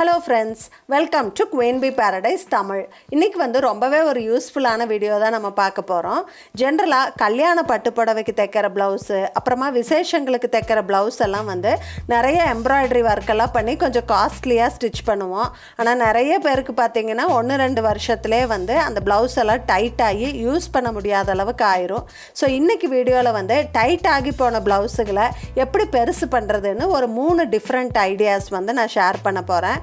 Hello friends, welcome to Queen Bee Paradise Tamil. இன்னைக்கு வந்து ரொம்பவே ஒரு யூஸ்ஃபுல்லான வீடியோ தான் நம்ம பார்க்க போறோம். ஜெனரலா கல்யாண பட்டு புடவைக்கு தைக்கிற ब्लाउஸ், அப்புறமா விசேஷங்களுக்கு தைக்கிற ब्लाउஸ் எல்லாம் வந்து நிறைய எம்ப்ராய்டரி வர்க் எல்லாம் பண்ணி கொஞ்சம் காஸ்ட்லியா ஸ்டிட்ச் பண்ணுவோம். ஆனா நிறைய பேருக்கு பாத்தீங்கன்னா 1-2 வருஷத்துலயே வந்து அந்த ब्लाउஸ் எல்லாம் டைட் ஆகி யூஸ் பண்ண முடியாத அளவுக்கு ஆயிரும். சோ இன்னைக்கு வீடியோல வந்து டைட் ஆகி போன ब्लाउஸ்களை எப்படி பெருசு பண்றதுன்னு ஒரு 3 டிஃபரண்ட் ஐடியாஸ் வந்து நான் ஷேர் பண்ண போறேன்.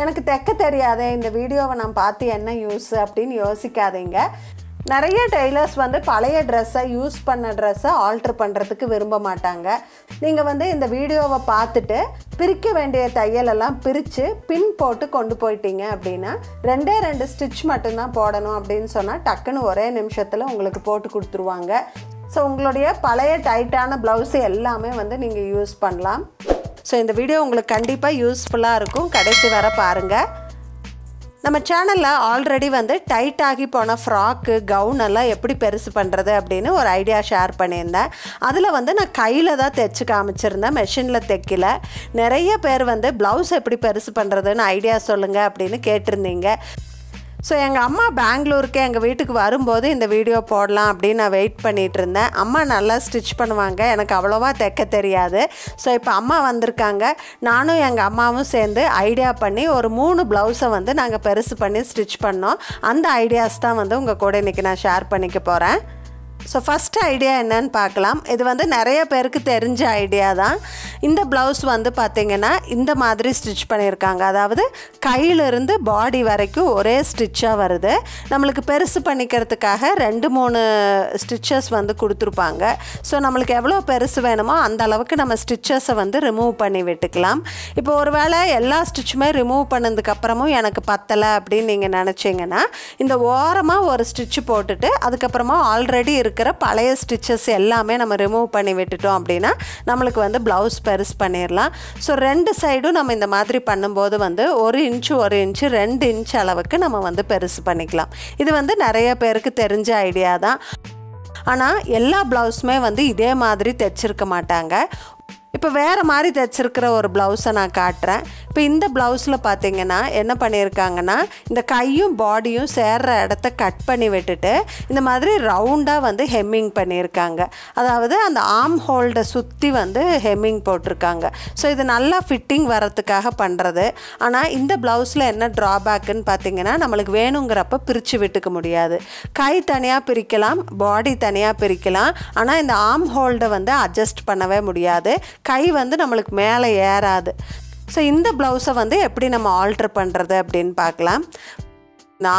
எனக்கு தெக்க தெரியாதே இந்த வீடியோவை நான் பார்த்து என்ன யூஸ் அப்படினு யோசிக்காதீங்க. நிறைய டெய்லர்ஸ் வந்து பழைய Dress-ஐ யூஸ் பண்ண Dress-ஐ ஆல்டர் பண்றதுக்கு விரும்ப மாட்டாங்க. நீங்க வந்து இந்த வீடியோவை பார்த்துட்டு பிரிக்க வேண்டிய தையல் எல்லாம் பிரிச்சு பின் போட்டு கொண்டு போய்ட்டீங்க அப்படினா 2 ஸ்டிட்ச் மட்டும் தான் போடணும் அப்படினு சொன்னா டக்குன்னு ஒரே நிமிஷத்துல உங்களுக்கு போட்டு கொடுத்துருவாங்க. சோ உங்களுடைய பழைய டைட்டான ब्लाउஸ் எல்லாமே வந்து நீங்க யூஸ் பண்ணலாம். So, இந்த வீடியோ உங்களுக்கு கண்டிப்பா யூஸ்ஃபுல்லா இருக்கும். கடைசி வர பாருங்க. நம்ம சேனல்ல ஆல்ரெடி வந்து டைட் ஆகி போன ஃப்ராக், கவுன் எல்லாம் எப்படி பெருசு பண்றது அப்படினு ஒரு ஐடியா ஷேர் பண்ணியிருந்தேன். அதுல வந்து நான் கையில தான் தைச்சு காமிச்சிருந்தேன், மெஷின்ல தைக்கல. நிறைய பேர் வந்து ब्लाउஸ் எப்படி பெருசு பண்றதுன்னு ஐடியா சொல்லுங்க அப்படினு கேட்டிருந்தீங்க. So, எங்கள் அம்மா பெங்களூருக்கு எங்கள் வீட்டுக்கு வரும்போது இந்த வீடியோ போடலாம் அப்படின்னு நான் வெயிட் பண்ணிகிட்டு இருந்தேன். அம்மா நல்லா ஸ்டிச் பண்ணுவாங்க, எனக்கு அவ்வளோவா தைக்க தெரியாது. ஸோ இப்போ அம்மா வந்திருக்காங்க, நானும் எங்கள் அம்மாவும் சேர்ந்து ஐடியா பண்ணி ஒரு 3 ப்ளவுஸை வந்து நாங்கள் பெருசு பண்ணி ஸ்டிச் பண்ணோம். அந்த ஐடியாஸ் தான் வந்து உங்கள் கூட இன்றைக்கி நான் ஷேர் பண்ணிக்க போகிறேன். ஸோ ஃபஸ்ட் ஐடியா என்னன்னு பார்க்கலாம். இது வந்து நிறைய பேருக்கு தெரிஞ்ச ஐடியா தான். இந்த ப்ளவுஸ் வந்து பார்த்திங்கன்னா இந்த மாதிரி ஸ்டிச் பண்ணியிருக்காங்க, அதாவது கையிலிருந்து பாடி வரைக்கும் ஒரே ஸ்டிச்சாக வருது. நம்மளுக்கு பெருசு பண்ணிக்கிறதுக்காக 2-3 ஸ்டிச்சஸ் வந்து கொடுத்துருப்பாங்க. ஸோ நம்மளுக்கு எவ்வளோ பெருசு வேணுமோ அந்த அளவுக்கு நம்ம ஸ்டிச்சஸை வந்து ரிமூவ் பண்ணி விட்டுக்கலாம். இப்போ ஒரு வேளை எல்லா ஸ்டிச்சுமே ரிமூவ் பண்ணதுக்கப்புறமும் எனக்கு பத்தலை அப்படின்னு நீங்கள் நினச்சிங்கன்னா இந்த ஓரமாக ஒரு ஸ்டிச்சு போட்டுட்டு அதுக்கப்புறமா ஆல்ரெடி இருக்கிற பழைய ஸ்டிச்சஸ் எல்லாமே நம்ம ரிமூவ் பண்ணி விட்டுட்டோம் அப்படின்னா நம்மளுக்கு வந்து ப்ளவுஸ் பெருசு பண்ணிடலாம். ஸோ 2 சைடும் நம்ம இந்த மாதிரி பண்ணும்போது வந்து 1 இன்ச் 2 இன்ச் அளவுக்கு நம்ம வந்து பெருசு பண்ணிக்கலாம். இது வந்து நிறைய பேருக்கு தெரிஞ்ச ஐடியா தான். ஆனால் எல்லா ப்ளவுஸுமே வந்து இதே மாதிரி தைச்சிருக்க மாட்டாங்க. இப்போ வேறு மாதிரி தைச்சிருக்கிற ஒரு ப்ளவுஸை நான் காட்டுறேன். இப்போ இந்த ப்ளவுஸில் பார்த்திங்கன்னா என்ன பண்ணியிருக்காங்கன்னா இந்த கையும் பாடியும் சேர்கிற இடத்த கட் பண்ணி விட்டுட்டு இந்த மாதிரி ரவுண்டாக வந்து ஹெம்மிங் பண்ணியிருக்காங்க, அதாவது அந்த ஆர்ம் ஹோல்டை சுற்றி வந்து ஹெம்மிங் போட்டிருக்காங்க. ஸோ இது நல்லா ஃபிட்டிங் வரத்துக்காக பண்ணுறது. ஆனால் இந்த ப்ளவுஸில் என்ன ட்ராபேக்குன்னு பார்த்திங்கன்னா நம்மளுக்கு வேணுங்கிறப்ப பிரித்து விட்டுக்க முடியாது. கை தனியாக பிரிக்கலாம், பாடி தனியாக பிரிக்கலாம். ஆனால் இந்த ஆர்ம் ஹோல்டை வந்து அட்ஜஸ்ட் பண்ணவே முடியாது, கை வந்து நம்மளுக்கு மேலே ஏறாது. ஸோ இந்த ப்ளவுஸை வந்து எப்படி நம்ம ஆல்டர் பண்ணுறது அப்படின்னு பார்க்கலாம்.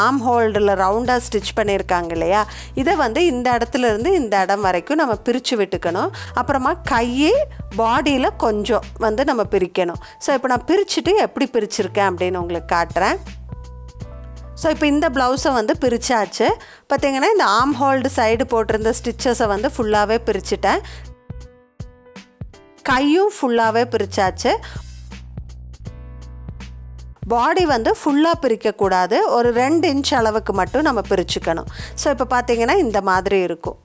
ஆர்ம் ஹோல்டில் ரவுண்டாக ஸ்டிச் பண்ணியிருக்காங்க இல்லையா, இதை வந்து இந்த இடத்துலேருந்து இந்த இடம் வரைக்கும் நம்ம பிரித்து விட்டுக்கணும். அப்புறமா கையை பாடியில் கொஞ்சம் வந்து நம்ம பிரிக்கணும். ஸோ இப்போ நான் பிரிச்சுட்டு எப்படி பிரிச்சுருக்கேன் அப்படின்னு உங்களுக்கு காட்டுறேன். ஸோ இப்போ இந்த ப்ளவுஸை வந்து பிரித்தாச்சு. பார்த்திங்கன்னா இந்த ஆர்ம் ஹோல்டு சைடு போட்டிருந்த ஸ்டிச்சஸை வந்து ஃபுல்லாகவே பிரிச்சுட்டேன். கையும் ஃபுல்லாகவே பிரித்தாச்சு. பாடி வந்து ஃபுல்லாக பிரிக்கக்கூடாது, ஒரு 2 இன்ச் அளவுக்கு மட்டும் நம்ம பிரிச்சுக்கணும். ஸோ இப்போ பார்த்திங்கன்னா இந்த மாதிரி இருக்கும்.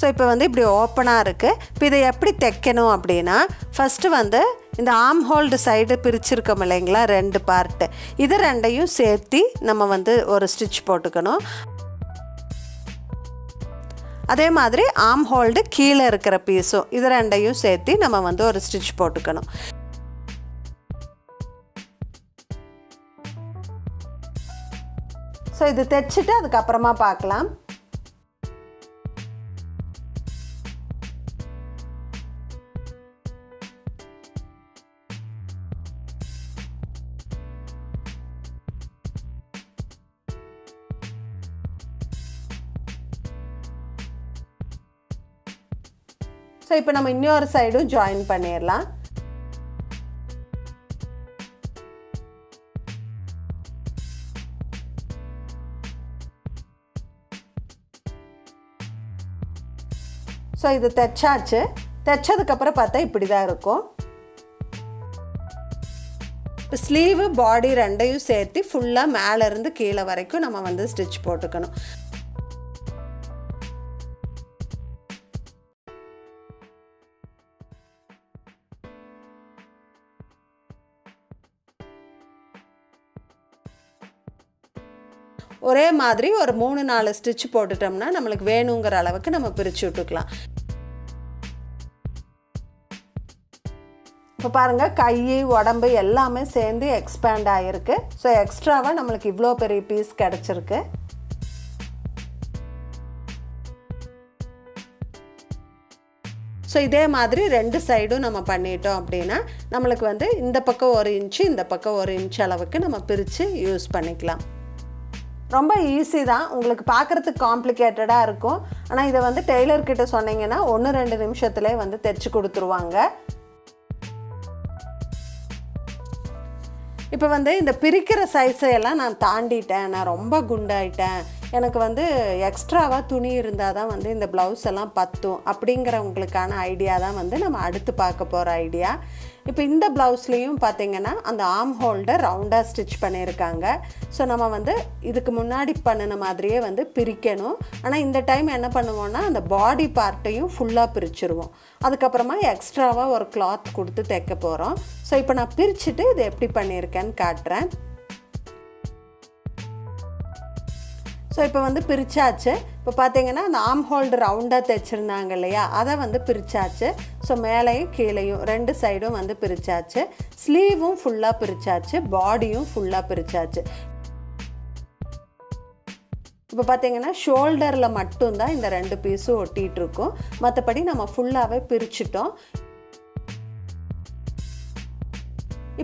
ஸோ இப்போ வந்து இப்படி ஓப்பனாக இருக்குது. இப்போ இதை எப்படி தைக்கணும் அப்படின்னா ஃபஸ்ட்டு வந்து இந்த ஆர்ம் ஹோல்டு சைடு பிரிச்சுருக்கோம் இல்லைங்களா, 2 பார்ட்டு, இது 2ஐயும் சேர்த்து நம்ம வந்து ஒரு ஸ்டிச் போட்டுக்கணும். அதே மாதிரி ஆர்ம் ஹோல்டு கீழே இருக்கிற பீஸும் இது 2ஐயும் சேர்த்து நம்ம வந்து ஒரு ஸ்டிச் போட்டுக்கணும். ஸோ இது தைச்சிட்டு அதுக்கப்புறமா பார்க்கலாம். ஸோ இப்போ நம்ம இன்னொரு சைடும் ஜாயின் பண்ணிடலாம். ஸோ இது தைச்சாச்சு. தைச்சதுக்கப்புறம் பார்த்தா இப்படி தான் இருக்கும். இப்போ ஸ்லீவு பாடி 2ஐயும் சேர்த்து ஃபுல்லாக மேலேருந்து கீழே வரைக்கும் நம்ம வந்து ஸ்டிச் போட்டுக்கணும். ஒரே மாதிரி ஒரு 3-4 ஸ்டிட்ச் போட்டுட்டோம்னா நமக்கு வேணும்ங்கற அளவுக்கு நம்ம பிரிச்சு விட்டுக்கலாம் இப்ப பாருங்க கை உடம்பு எல்லாமே சேர்ந்து எக்ஸ்பாண்ட் ஆயிருக்கு சோ எக்ஸ்ட்ராவா நமக்கு இவ்ளோ பெரிய பீஸ் கிடைச்சிருக்கு சோ இதே மாதிரி ரெண்டு சைடும் நம்ம பண்ணிட்டோம் அப்படினா நமக்கு வந்து இந்த பக்கம் 1 இன்ச் இந்த பக்கம் 1 இன்ச் அளவுக்கு நம்ம பிரிச்சு யூஸ் பண்ணிக்கலாம் ரொம்ப ஈஸி தான் உங்களுக்கு பார்க்கிறதுக்கு காம்ப்ளிகேட்டடா இருக்கும் ஆனா இத வந்து டெய்லர் கிட்ட சொன்னீங்கனா 1-2 நிமிஷத்திலே வந்து தச்சு கொடுத்துருவாங்க இப்போ வந்து இந்த பிரிக்கிற சைஸ் எல்லாம் நான் தாண்டிட்டேன் நான் ரொம்ப குண்டாயிட்டேன் எனக்கு வந்து எக்ஸ்ட்ராவா துணி இருந்தா தான் வந்து இந்த ப்лауஸ் எல்லாம் பத்தும் அப்படிங்கற உங்களுக்கான ஐடியா தான் வந்து நம்ம அடுத்து பார்க்க போற ஐடியா இப்போ இந்த ப்лауஸ்லயும் பாத்தீங்கன்னா அந்த ஆர்ம் ஹோல்டர் ரவுண்டா ஸ்டிட்ச் பண்ணிருக்காங்க சோ நம்ம வந்து இதுக்கு முன்னாடி பண்ணன மாதிரியே வந்து பிரிக்கணும் ஆனா இந்த டைம் என்ன பண்ணுவோம்னா அந்த பாடி பார்ட்டையும் ஃபுல்லா பிரிச்சிடுவோம் அதுக்கு அப்புறமா எக்ஸ்ட்ராவா ஒரு கிளாத் கொடுத்து தைக்க போறோம் சோ இப்போ நான் பிரிச்சிட்டு இது எப்படி பண்ணிருக்கேன்னு காட்றேன் So இப்போ வந்து பிரிச்சாச்சு இப்போ பாத்தீங்கன்னா அந்த ஆர்ம் ஹோல்ட் ரவுண்டா தேச்சிருந்தாங்க இல்லையா அத வந்து பிரிச்சாச்சு சோ மேலையும் கீழையும் ரெண்டு சைடும் வந்து பிரிச்சாச்சு ஸ்லீவும் ஃபுல்லா பிரிச்சாச்சு பாடியும் ஃபுல்லா பிரிச்சாச்சு இப்போ பாத்தீங்கன்னா ஷோல்டர்ல மட்டும் தான் இந்த ரெண்டு பீஸ் ஒட்டிட்டு இருக்கும் மத்தபடி நம்ம ஃபுல்லாவே பிரிச்சிட்டோம்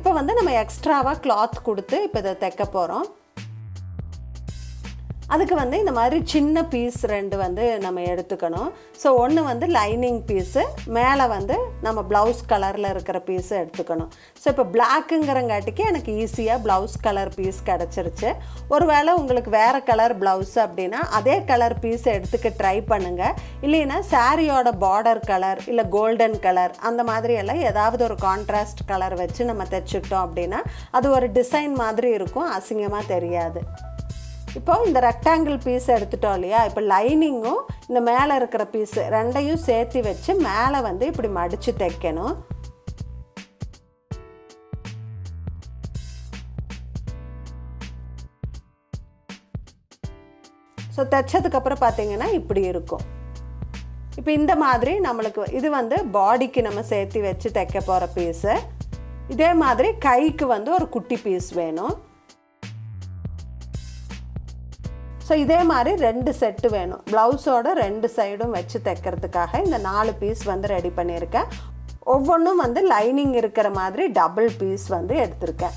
இப்போ வந்து நம்ம எக்ஸ்ட்ராவா கிளாத் கொடுத்து இப்போ இத தைக்க போறோம் அதுக்கு வந்து இந்த மாதிரி சின்ன பீஸ் ரெண்டு வந்து நம்ம எடுத்துக்கணும் சோ ஒன்னு வந்து லைனிங் பீஸ் மேலே வந்து நம்ம ப்лауஸ் கலர்ல இருக்கிற பீஸ் எடுத்துக்கணும் சோ இப்போ Blackங்கறங்காட்டிக்கு எனக்கு ஈஸியா ப்лауஸ் கலர் பீஸ் கிடைச்சிருச்சு ஒருவேளை உங்களுக்கு வேற கலர் ப்лауஸ் அப்படினா அதே கலர் பீஸ் எடுத்துக்க ட்ரை பண்ணுங்க இல்லனா சாரியோட border கலர் இல்ல golden கலர் அந்த மாதிரி எல்லாம் ஏதாவது ஒரு கான்ட்ராஸ்ட் கலர் வச்சு நம்ம தைச்சிட்டோம் அப்படினா அது ஒரு டிசைன் மாதிரி இருக்கும் அசிங்கமா தெரியாது இப்போ இந்த ரெக்டாங்கிள் பீஸ் எடுத்துட்டோம்லையா இப்போ லைனிங்கும் இந்த மேலே இருக்கிற பீஸ் ரெண்டையும் சேர்த்து வச்சு மேலே வந்து இப்படி மடிச்சு தைக்கணும் சோ தைச்சதுக்கு அப்புறம் பாத்தீங்கன்னா இப்படி இருக்கும் இப்போ இந்த மாதிரி நமக்கு இது வந்து பாடிக்கு நம்ம சேர்த்து வச்சு தைக்க போற பீஸ் இதே மாதிரி கைக்கு வந்து ஒரு குட்டி பீஸ் வேணும் சோ இதே மாதிரி ரெண்டு செட் வேணும் ப்лауஸோட ரெண்டு சைடும் வச்சு தைக்கிறதுக்காக இந்த 4 பீஸ் வந்து ரெடி பண்ணியிருக்கேன் ஒவ்வொண்ணும் வந்து லைனிங் இருக்கிற மாதிரி டபுள் பீஸ் வந்து எடுத்துர்க்கேன்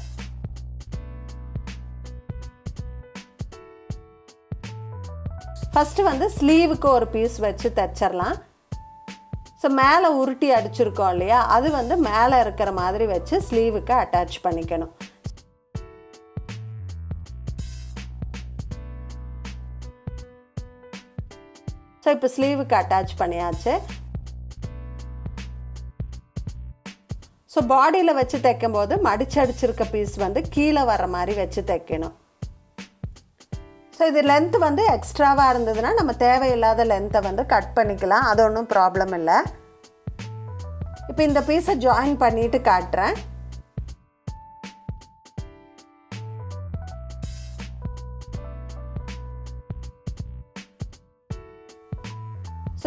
ஃபர்ஸ்ட் வந்து ஸ்லீவுக்கு ஒரு பீஸ் வச்சு தச்சிரலாம் சோ மேலே உருட்டி அடிச்சிருக்கோம் இல்லையா அது வந்து மேலே இருக்கிற மாதிரி வச்சு ஸ்லீவுக்கு அட்டாச் பண்ணிக்கணும் சோ இப்போ ஸ்லீவுக்கு அட்டாச் பண்ணியாச்சு சோ பாடியில வச்சு தைக்கும்போது மடிச்சு அடிச்சிருக்க பீஸ் வந்து கீழ வர மாதிரி வச்சு தைக்கணும் சோ இது லெந்த் வந்து எக்ஸ்ட்ராவா இருந்ததுனா நம்ம தேவையில்லாத லெந்தை வந்து கட் பண்ணிக்கலாம் அது ஒண்ணும் ப்ராப்ளம் இல்ல இப்போ இந்த பீஸை ஜாயின் பண்ணிட்டு காட்றேன்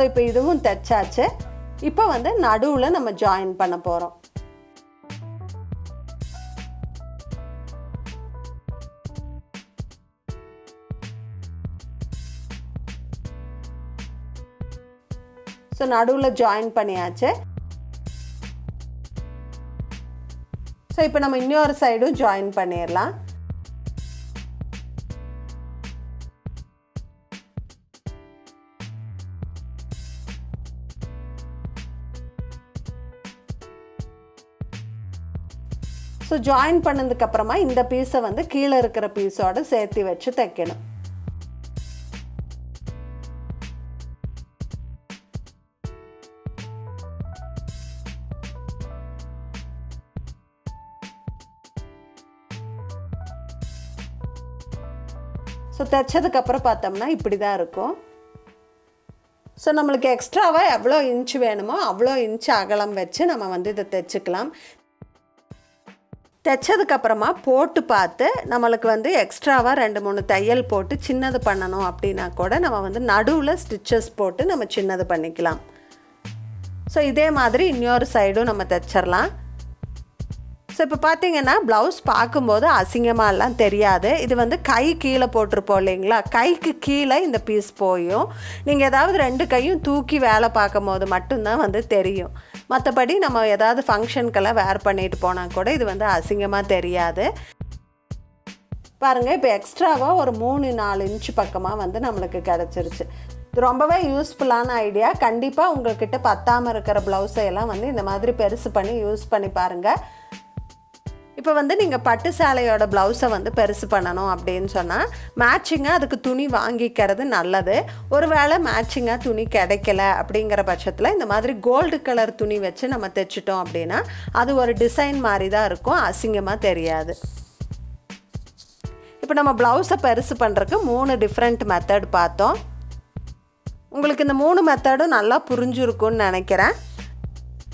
சோ இப்போ இதுவும் தச்சாச்சு இப்போ வந்து நடுவுல நம்ம ஜாயின் பண்ண போறோம் சோ நடுவுல ஜாயின் பண்ணியாச்சு சோ இப்போ நம்ம இன்னொரு சைடும் ஜாயின் பண்ணிரலாம் சோ ஜாயின் பண்ணதுக்கு அப்புறமா இந்த பீஸை வந்து கீழ இருக்கிற பீஸோட சேர்த்து வச்சு தைக்கணும் சோ தைச்சதுக்கு அப்புறம் பார்த்தோம்னா இப்படிதான் இருக்கும் சோ நமக்கு எக்ஸ்ட்ராவா எவ்வளவு இன்ச் வேணுமோ அவ்வளவு இன்ச் அகலம் வச்சு நம்ம வந்து இத தைச்சுக்கலாம் தைச்சதுக்கு அப்புறமா போட்டு பார்த்து நமக்கு வந்து எக்ஸ்ட்ராவா 2-3 தையல் போட்டு சின்னது பண்ணனும் அப்படினா கூட நம்ம வந்து நடுவுல ஸ்டிச்சஸ் போட்டு நம்ம சின்னது பண்ணிக்கலாம் சோ இதே மாதிரி இன்னொரு சைடும் நம்ம தைச்சறலாம் சோ இப்ப பாத்தீங்கன்னா ப்лауஸ் பாக்கும்போது அசிங்கமா எல்லாம் தெரியாது இது வந்து கை கீழ போட்டுறப்போலீங்களா கைக்கு கீழ இந்த பீஸ் போயும் நீங்க ஏதாவது ரெண்டு கையும் தூக்கி வேலை பாக்கும்போது மட்டும் தான் வந்து தெரியும் மத்தபடி நம்ம ஏதாவது ஃபங்க்ஷன்க்கெல்லாம் வேர் பண்ணிட்டு போனா கூட இது வந்து அசிங்கமா தெரியாது பாருங்க இப்போ எக்ஸ்ட்ராவா ஒரு 3-4 இன்ச் பக்கமா வந்து நமக்கு கிடைச்சிருச்சு இது ரொம்பவே யூஸ்புல்லான ஐடியா கண்டிப்பா உங்ககிட்ட பத்தாம இருக்கிற ப்лауஸ் எல்லாம் வந்து இந்த மாதிரி பெருசு பண்ணி யூஸ் பண்ணி பாருங்க இப்போ வந்து நீங்க பட்டு சேலையோட ப்лауஸ வந்து பெருசு பண்ணனும் அப்படினு சொன்னா மேட்சிங்கா அதுக்கு துணி வாங்கிக்கிறது நல்லது ஒருவேளை மேட்சிங்கா துணி கிடைக்கல அப்படிங்கற பட்சத்துல இந்த மாதிரி கோல்ட் கலர் துணி வச்சு நம்ம தைச்சிட்டோம் அப்படினா அது ஒரு டிசைன் மாதிரி தான் இருக்கும் அசிங்கமா தெரியாது இப்போ நம்ம ப்лауஸ பெருசு பண்றதுக்கு 3 டிஃபரண்ட் மெத்தட் பார்த்தோம் உங்களுக்கு இந்த 3 மெத்தடும் நல்லா புரிஞ்சிருக்கும்னு நினைக்கிறேன்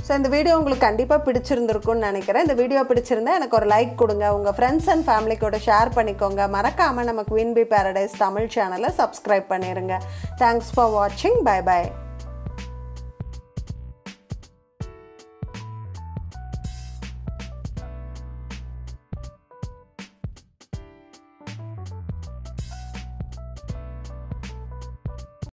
So, இந்த வீடியோ உங்களுக்கு கண்டிப்பா பிடிச்சிருந்திருக்கும்னு நினைக்கிறேன் இந்த வீடியோ பிடிச்சிருந்தா எனக்கு ஒரு லைக் கொடுங்க உங்க फ्रेंड्स and family கூட ஷேர் பண்ணிக்கோங்க மறக்காம நம்ம Queen Bee Paradise Tamil சேனலை Subscribe பண்ணிருங்க Thanks for watching bye bye